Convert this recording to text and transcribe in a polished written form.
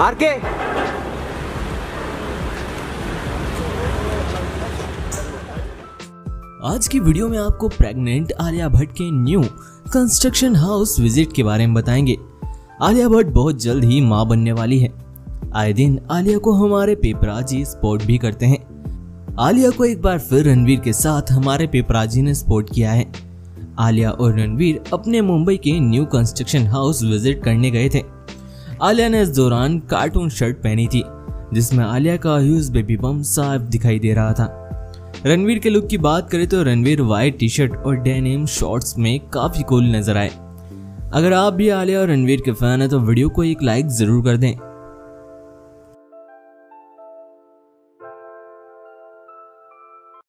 Are के आज की वीडियो में आपको प्रेग्नेंट आलिया भट्ट के न्यू कंस्ट्रक्शन हाउस विजिट के बारे में बताएंगे। आलिया भट्ट बहुत जल्द ही मां बनने वाली है। आए दिन आलिया को हमारे पेपराजी स्पॉट भी करते हैं। आलिया को एक बार फिर रणवीर के साथ हमारे पेपराजी ने स्पॉट किया है। आलिया और रणवीर अपने मुंबई के न्यू कंस्ट्रक्शन हाउस विजिट करने गए थे। आलिया ने इस दौरान कार्टून शर्ट पहनी थी जिसमें आलिया का ह्यूज बेबी बम साफ दिखाई दे रहा था। रणवीर के लुक की बात करें तो रणवीर वाइट टी शर्ट और डेनिम शॉर्ट्स में काफी कूल नजर आए। अगर आप भी आलिया और रणवीर के फैन हैं तो वीडियो को एक लाइक जरूर कर दें।